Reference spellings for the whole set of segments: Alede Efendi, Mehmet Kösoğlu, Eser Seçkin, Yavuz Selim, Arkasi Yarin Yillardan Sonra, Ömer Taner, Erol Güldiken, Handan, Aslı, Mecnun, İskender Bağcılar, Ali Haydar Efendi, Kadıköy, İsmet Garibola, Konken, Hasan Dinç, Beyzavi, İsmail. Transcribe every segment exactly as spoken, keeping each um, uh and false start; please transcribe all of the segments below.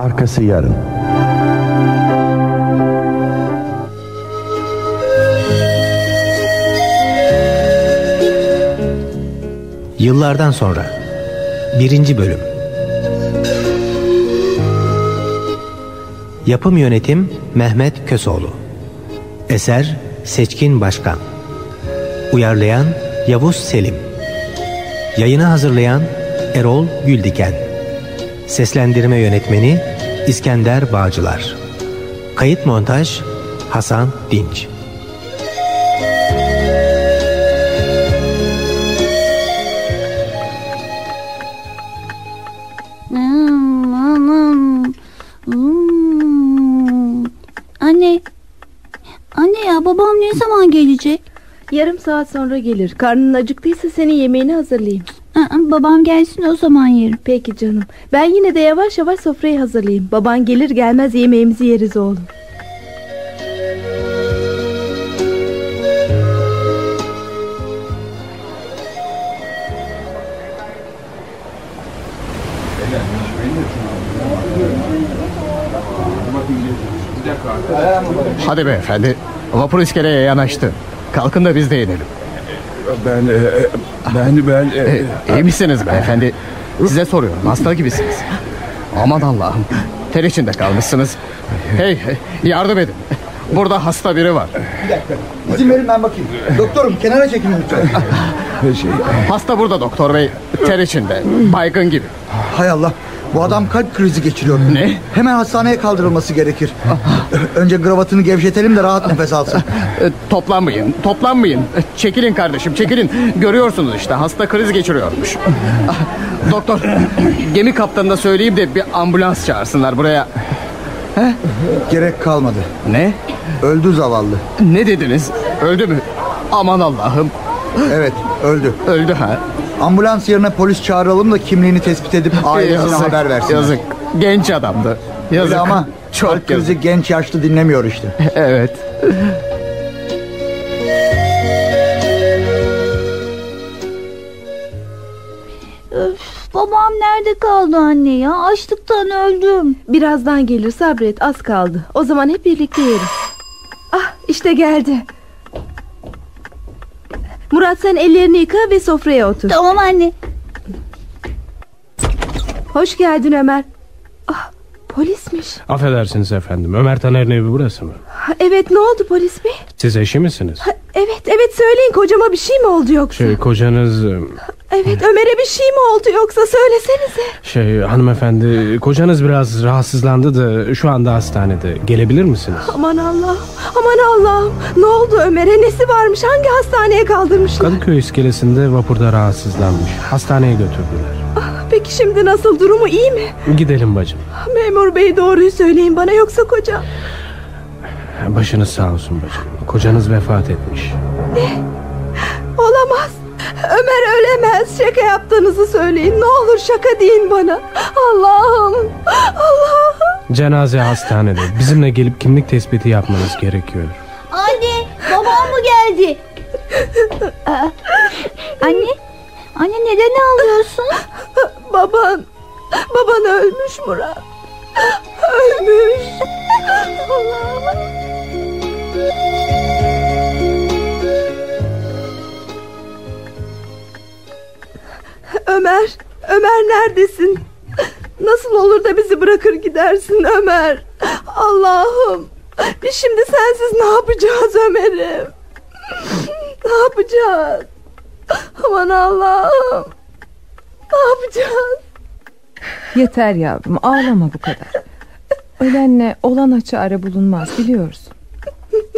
Arkası yarın. Yıllardan sonra. Birinci bölüm. Yapım yönetim Mehmet Kösoğlu. Eser Seçkin Başkan. Uyarlayan Yavuz Selim. Yayını hazırlayan Erol Güldiken. Seslendirme yönetmeni İskender Bağcılar. Kayıt montaj Hasan Dinç. Gelecek. Yarım saat sonra gelir. Karnın acıktıysa senin yemeğini hazırlayayım. Aa, babam gelsin o zaman yerim. Peki canım. Ben yine de yavaş yavaş sofrayı hazırlayayım. Baban gelir gelmez yemeğimizi yeriz oğlum. Hadi beyefendi. Vapur iskeleye yanaştı. Kalkın da biz de inelim. Ben, ben, ben... E, iyi misiniz beyefendi? Size soruyorum, hasta gibisiniz. Aman Allah'ım, ter içinde kalmışsınız. Hey, yardım edin. Burada hasta biri var. Bir dakika, izin verin ben bakayım. Doktorum, kenara çekin lütfen. Şey... Hasta burada doktor bey, ter içinde, baygın gibi. Hay Allah. Bu adam kalp krizi geçiriyor. Ne? Hemen hastaneye kaldırılması gerekir. Önce kravatını gevşetelim de rahat nefes alsın. Toplanmayın, toplanmayın. Çekilin kardeşim, çekilin. Görüyorsunuz işte, hasta kriz geçiriyormuş. Doktor, gemi kaptanına söyleyeyim de bir ambulans çağırsınlar buraya. He? Gerek kalmadı. Ne? Öldü zavallı. Ne dediniz? Öldü mü? Aman Allah'ım. Evet, öldü. Öldü ha. Ambulans yerine polis çağıralım da kimliğini tespit edip ailesine yazık, haber versin. Yazık, genç adamdı. Yazık. Öyle ama çok kalp krizi genç yaşlı dinlemiyor işte. Evet. Öf, babam nerede kaldı anne ya? Açlıktan öldüm. Birazdan gelir, sabret, az kaldı. O zaman hep birlikte yeriz. Ah, işte geldi. Murat, sen ellerini yıka ve sofraya otur. Tamam anne. Hoş geldin Ömer. Ah, polismiş. Affedersiniz efendim, Ömer Taner'in evi burası mı? Evet, ne oldu polis bey? Siz eşi misiniz? Ha, evet evet söyleyin, kocama bir şey mi oldu yoksa? Şey, kocanız... Evet, Ömer'e bir şey mi oldu yoksa söylesenize. Şey hanımefendi, kocanız biraz rahatsızlandı da şu anda hastanede, gelebilir misiniz? Aman Allah, aman Allah. Ne oldu Ömer'e, nesi varmış, hangi hastaneye kaldırmışlar? Kadıköy iskelesinde vapurda rahatsızlanmış, hastaneye götürdüler. Peki şimdi nasıl, durumu iyi mi? Gidelim bacım. Memur bey, doğruyu söyleyin bana, yoksa kocam... Başınız sağ olsun bacım, kocanız vefat etmiş. Ne? Olamaz. Ömer ölemez, şaka yaptığınızı söyleyin. Ne olur şaka deyin bana. Allah'ım, Allah'ım. Cenaze hastanede. Bizimle gelip kimlik tespiti yapmanız gerekiyor. Anne, babam mı geldi? Aa, anne, anne neden ağlıyorsun? Baban, baban ölmüş Murat. Ölmüş. Allah'ım. Ömer, Ömer neredesin? Nasıl olur da bizi bırakır gidersin Ömer? Allah'ım, biz şimdi sensiz ne yapacağız Ömer'im? Ne yapacağız? Aman Allah'ım, ne yapacağız? Yeter yavrum, ağlama bu kadar. Ölenle olana çare bulunmaz, biliyorsun.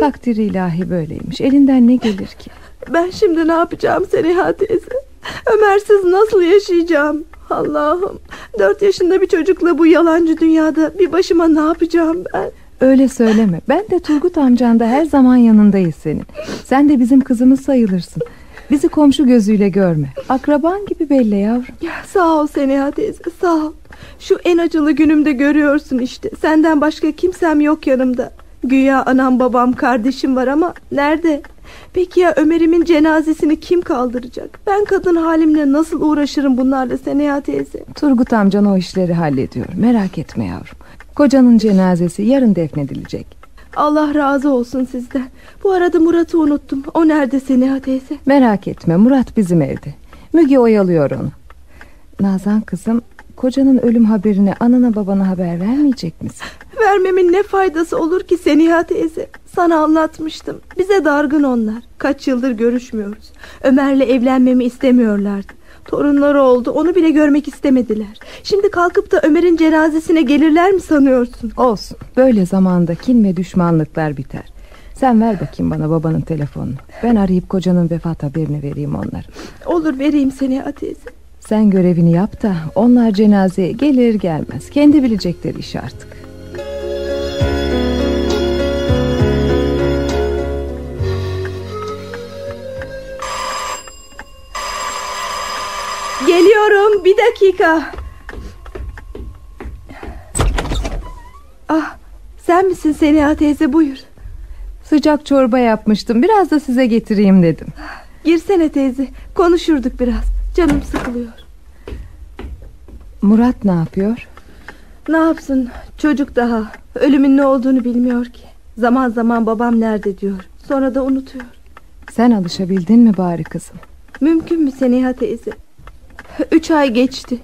Takdiri ilahi böyleymiş, elinden ne gelir ki? Ben şimdi ne yapacağım Seriha teyze? Ömersiz nasıl yaşayacağım? Allah'ım, dört yaşında bir çocukla bu yalancı dünyada bir başıma ne yapacağım ben? Öyle söyleme, ben de Turgut amcan da her zaman yanındayız senin. Sen de bizim kızımız sayılırsın. Bizi komşu gözüyle görme. Akraban gibi belle yavrum. Ya, sağ ol Seneha teyze, sağ ol. Şu en acılı günümde görüyorsun işte. Senden başka kimsem yok yanımda. Güya anam, babam, kardeşim var ama nerede? Peki ya Ömer'imin cenazesini kim kaldıracak? Ben kadın halimle nasıl uğraşırım bunlarla Seneha teyze? Turgut amcan o işleri hallediyor. Merak etme yavrum. Kocanın cenazesi yarın defnedilecek. Allah razı olsun sizden. Bu arada Murat'ı unuttum. O nerede Seneha teyze? Merak etme, Murat bizim evde. Müge oyalıyor onu. Nazan kızım, kocanın ölüm haberini anana babana haber vermeyecek misin? Vermemin ne faydası olur ki Seneha teyze? Sana anlatmıştım. Bize dargın onlar. Kaç yıldır görüşmüyoruz. Ömer'le evlenmemi istemiyorlardı. Torunları oldu, onu bile görmek istemediler. Şimdi kalkıp da Ömer'in cenazesine gelirler mi sanıyorsun? Olsun, böyle zamanda kin ve düşmanlıklar biter. Sen ver bakayım bana babanın telefonunu. Ben arayıp kocanın vefat haberini vereyim onlara. Olur, vereyim Seneha teyze. Sen görevini yap da onlar cenazeye gelir gelmez kendi bilecekleri iş artık. Geliyorum, bir dakika. Ah, sen misin Seneha teyze, buyur. Sıcak çorba yapmıştım, biraz da size getireyim dedim. Girsene teyze, konuşurduk biraz. Canım sıkılıyor. Murat ne yapıyor? Ne yapsın, çocuk daha. Ölümün ne olduğunu bilmiyor ki. Zaman zaman babam nerede diyor, sonra da unutuyor. Sen alışabildin mi bari kızım? Mümkün mü Seneha teyze? Üç ay geçti.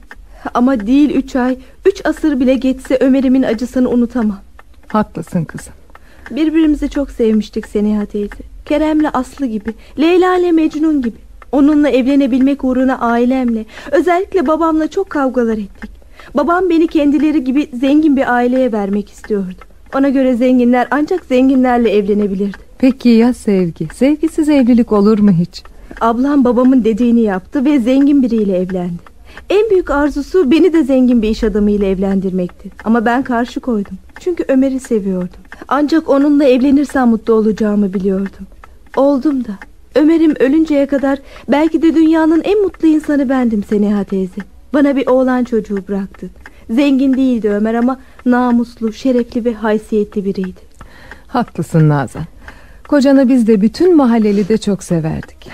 Ama değil üç ay, üç asır bile geçse Ömer'imin acısını unutamam. Haklısın kızım. Birbirimizi çok sevmiştik Seneha teyze. Kerem'le Aslı gibi, Leyla'yla Mecnun gibi. Onunla evlenebilmek uğruna ailemle, özellikle babamla çok kavgalar ettik. Babam beni kendileri gibi zengin bir aileye vermek istiyordu. Ona göre zenginler ancak zenginlerle evlenebilirdi. Peki ya sevgi? Sevgisiz evlilik olur mu hiç? Ablam babamın dediğini yaptı ve zengin biriyle evlendi. En büyük arzusu beni de zengin bir iş adamıyla evlendirmekti. Ama ben karşı koydum. Çünkü Ömer'i seviyordum. Ancak onunla evlenirsem mutlu olacağımı biliyordum. Oldum da. Ömer'im ölünceye kadar belki de dünyanın en mutlu insanı bendim Seneha teyze. Bana bir oğlan çocuğu bıraktı. Zengin değildi Ömer ama namuslu, şerefli ve haysiyetli biriydi. Haklısın Nazan. Kocanı biz de bütün mahalleli de çok severdik.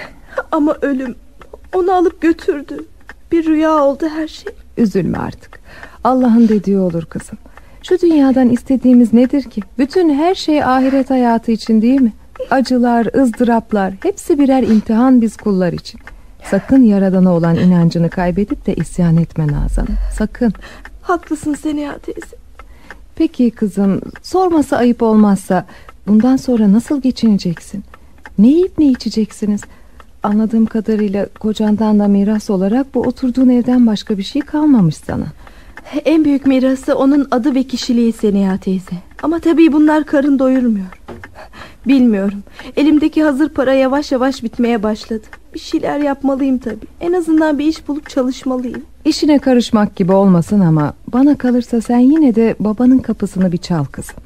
Ama ölüm onu alıp götürdü. Bir rüya oldu her şey. Üzülme artık. Allah'ın dediği olur kızım. Şu dünyadan istediğimiz nedir ki? Bütün her şey ahiret hayatı için değil mi? Acılar, ızdıraplar, hepsi birer imtihan biz kullar için. Sakın yaradana olan inancını kaybedip de isyan etme Nazan. Sakın. Haklısın Seneha teyze. Peki kızım, sorması ayıp olmazsa bundan sonra nasıl geçineceksin? Ne yiyip ne içeceksiniz? Anladığım kadarıyla kocandan da miras olarak bu oturduğun evden başka bir şey kalmamış sana. En büyük mirası onun adı ve kişiliği Seneha teyze. Ama tabii bunlar karın doyurmuyor. Bilmiyorum. Elimdeki hazır para yavaş yavaş bitmeye başladı. Bir şeyler yapmalıyım tabii. En azından bir iş bulup çalışmalıyım. İşine karışmak gibi olmasın ama bana kalırsa sen yine de babanın kapısını bir çal kızım.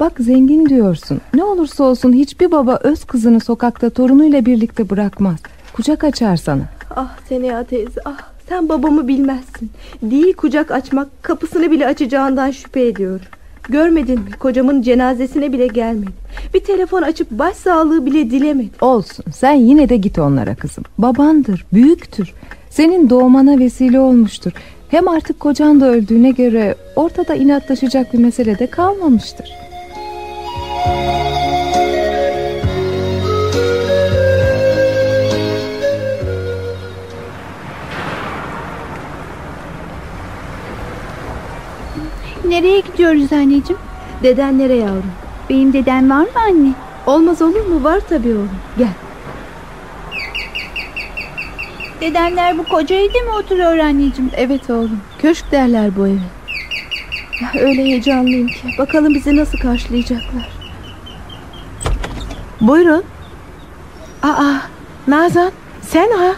Bak zengin diyorsun. Ne olursa olsun hiçbir baba öz kızını sokakta torunuyla birlikte bırakmaz. Kucak açar sana. Ah Seneha teyze, ah sen babamı bilmezsin. Değil kucak açmak, kapısını bile açacağından şüphe ediyorum. Görmedin mi? Kocamın cenazesine bile gelmedi. Bir telefon açıp başsağlığı bile dilemedi. Olsun, sen yine de git onlara kızım. Babandır, büyüktür. Senin doğmana vesile olmuştur. Hem artık kocan da öldüğüne göre ortada inatlaşacak bir mesele de kalmamıştır. Nereye gidiyoruz anneciğim? Deden nereye yavrum? Benim deden var mı anne? Olmaz olur mu? Var tabii oğlum. Gel. Dedemler bu koca evde mi oturuyor anneciğim? Evet oğlum. Köşk derler bu eve. Ya öyle heyecanlıyım ki. Bakalım bizi nasıl karşılayacaklar. Buyurun. Aa, Nazan sen ha?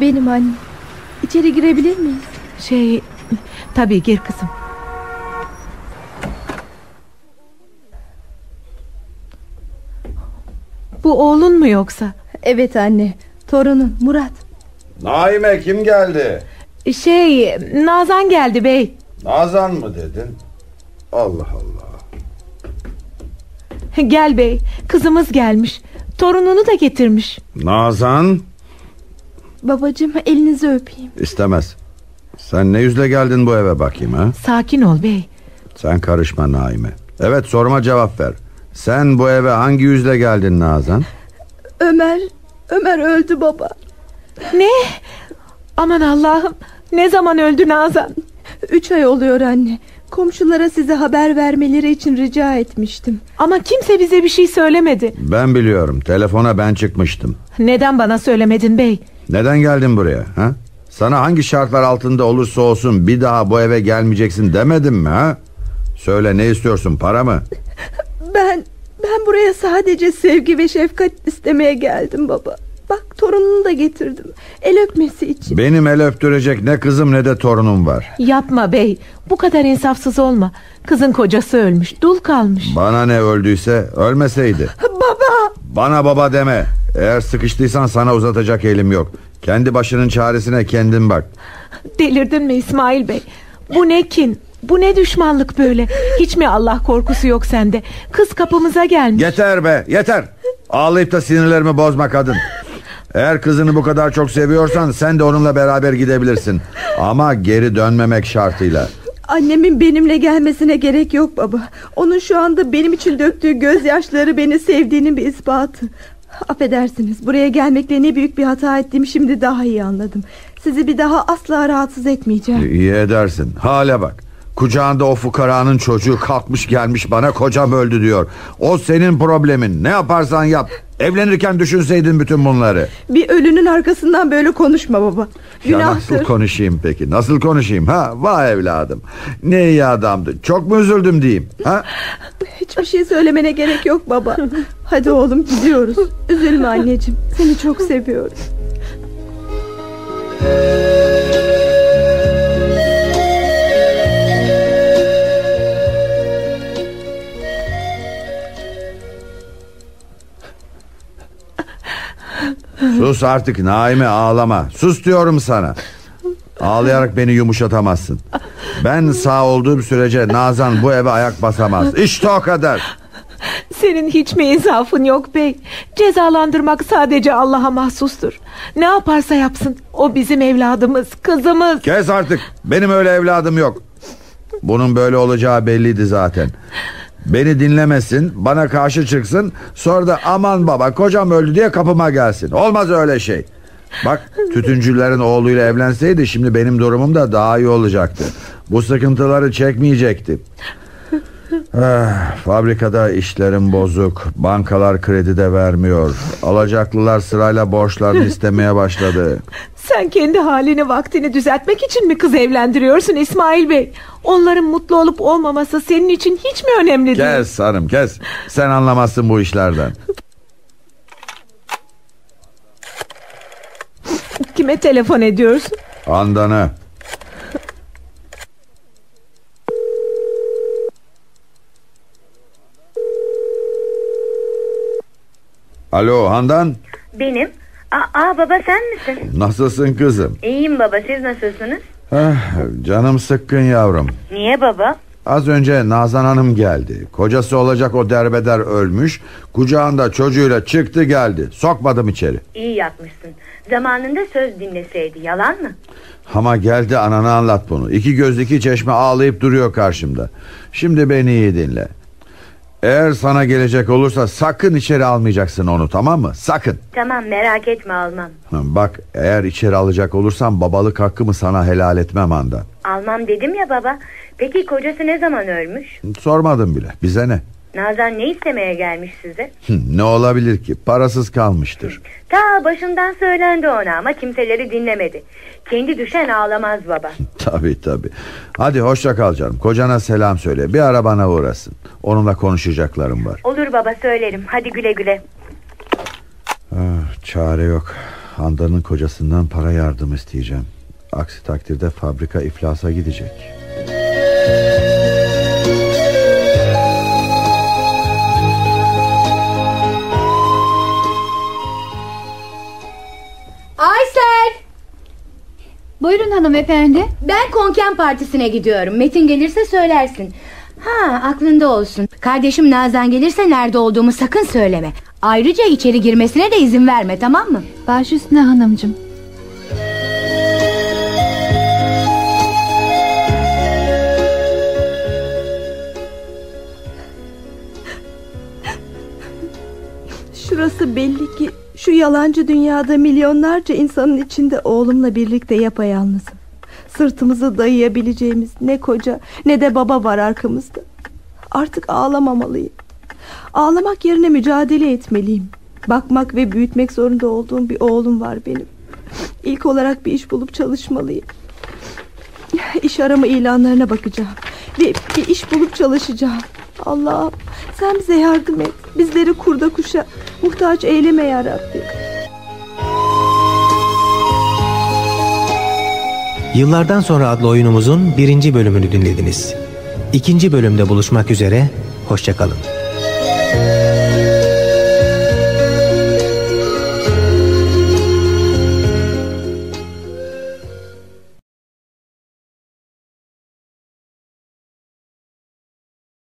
Benim annem. İçeri girebilir miyiz? Şey, tabii gir kızım. Bu oğlun mu yoksa? Evet anne. Torunun Murat. Naime kim geldi? Şey, Nazan geldi bey. Nazan mı dedin? Allah Allah. Gel bey, kızımız gelmiş. Torununu da getirmiş. Nazan. Babacığım, elinizi öpeyim. İstemez. Sen ne yüzle geldin bu eve bakayım ha? Sakin ol bey. Sen karışma Naime. Evet, sorma cevap ver. Sen bu eve hangi yüzle geldin Nazan? Ömer Ömer öldü baba. Ne? Aman Allah'ım, ne zaman öldü Nazan? Üç ay oluyor anne. Komşulara size haber vermeleri için rica etmiştim. Ama kimse bize bir şey söylemedi. Ben biliyorum, telefona ben çıkmıştım. Neden bana söylemedin bey? Neden geldin buraya ha? Sana hangi şartlar altında olursa olsun bir daha bu eve gelmeyeceksin demedim mi ha? Söyle, ne istiyorsun, para mı? Ben ben buraya sadece sevgi ve şefkat istemeye geldim baba. Bak, torununu da getirdim, el öpmesi için. Benim el öptürecek ne kızım ne de torunum var. Yapma bey, bu kadar insafsız olma. Kızın kocası ölmüş, dul kalmış. Bana ne öldüyse, ölmeseydi. Baba! Bana baba deme. Eğer sıkıştıysan sana uzatacak elim yok. Kendi başının çaresine kendin bak. Delirdin mi İsmail bey? Bu ne kin, bu ne düşmanlık böyle? Hiç mi Allah korkusu yok sende? Kız kapımıza gelmiş. Yeter be, yeter. Ağlayıp da sinirlerimi bozma kadın. Eğer kızını bu kadar çok seviyorsan sen de onunla beraber gidebilirsin. Ama geri dönmemek şartıyla. Annemin benimle gelmesine gerek yok baba. Onun şu anda benim için döktüğü gözyaşları beni sevdiğinin bir ispatı. Affedersiniz, buraya gelmekle ne büyük bir hata ettiğimi şimdi daha iyi anladım. Sizi bir daha asla rahatsız etmeyeceğim. İyi edersin. Hale bak. Kucağında o fukaranın çocuğu kalkmış gelmiş bana kocam öldü diyor. O senin problemin. Ne yaparsan yap. Evlenirken düşünseydin bütün bunları. Bir ölünün arkasından böyle konuşma baba. Günahtır. Ya nasıl konuşayım peki? Nasıl konuşayım ha? Vay evladım. Ne iyi adamdı. Çok mu üzüldüm diyeyim ha? Hiçbir şey söylemene gerek yok baba. Hadi oğlum, gidiyoruz. Üzülme anneciğim. Seni çok seviyorum. Sus artık Naime, ağlama. Sus diyorum sana. Ağlayarak beni yumuşatamazsın. Ben sağ olduğum sürece Nazan bu eve ayak basamaz. İşte o kadar. Senin hiç mi insafın yok bey? Cezalandırmak sadece Allah'a mahsustur. Ne yaparsa yapsın, o bizim evladımız, kızımız. Kes artık, benim öyle evladım yok. Bunun böyle olacağı belliydi zaten. Beni dinlemesin, bana karşı çıksın, sonra da aman baba kocam öldü diye kapıma gelsin. Olmaz öyle şey. Bak, tütüncülerin oğluyla evlenseydi şimdi benim durumum da daha iyi olacaktı. Bu sıkıntıları çekmeyecekti. Ah, fabrikada işlerim bozuk. Bankalar kredi de vermiyor. Alacaklılar sırayla borçlarını istemeye başladı. Sen kendi halini vaktini düzeltmek için mi kız evlendiriyorsun İsmail bey? Onların mutlu olup olmaması senin için hiç mi önemli değil? Kes hanım kes. Sen anlamazsın bu işlerden. Kime telefon ediyorsun? Handan'a. Alo Handan. Benim. Aa baba, sen misin? Nasılsın kızım? İyiyim baba, siz nasılsınız? Ah, canım sıkkın yavrum. Niye baba? Az önce Nazan hanım geldi. Kocası olacak o derbeder ölmüş. Kucağında çocuğuyla çıktı geldi. Sokmadım içeri. İyi yapmışsın. Zamanında söz dinleseydi, yalan mı? Ama geldi anana anlat bunu. İki göz iki çeşme ağlayıp duruyor karşımda. Şimdi beni iyi dinle. Eğer sana gelecek olursa sakın içeri almayacaksın onu, tamam mı? Sakın. Tamam, merak etme, almam. Bak, eğer içeri alacak olursam babalık hakkımı sana helal etmem Handan. Almam dedim ya baba. Peki kocası ne zaman ölmüş? Sormadım bile, bize ne? Nazan ne istemeye gelmiş size? Ne olabilir ki, parasız kalmıştır. Ta başından söylendi ona ama kimseleri dinlemedi. Kendi düşen ağlamaz baba. Tabii tabii. Hadi hoşça kal canım, kocana selam söyle. Bir arabana uğrasın, onunla konuşacaklarım var. Olur baba, söylerim, hadi güle güle. Ah, çare yok. Handan'ın kocasından para yardım isteyeceğim. Aksi takdirde fabrika iflasa gidecek. Buyurun hanımefendi. Ben Konken partisine gidiyorum. Metin gelirse söylersin. Ha, aklında olsun. Kardeşim Nazan gelirse nerede olduğumu sakın söyleme. Ayrıca içeri girmesine de izin verme, tamam mı? Baş üstüne hanımcığım. Şurası belli ki şu yalancı dünyada milyonlarca insanın içinde oğlumla birlikte yapayalnızım. Sırtımızı dayayabileceğimiz ne koca ne de baba var arkamızda. Artık ağlamamalıyım. Ağlamak yerine mücadele etmeliyim. Bakmak ve büyütmek zorunda olduğum bir oğlum var benim. İlk olarak bir iş bulup çalışmalıyım. İş arama ilanlarına bakacağım ve bir iş bulup çalışacağım. Allah'ım sen bize yardım et. Bizleri kurda kuşa muhtaç eyleme ya Rabbi. Yıllardan sonra adlı oyunumuzun birinci bölümünü dinlediniz. İkinci bölümde buluşmak üzere. Hoşça kalın.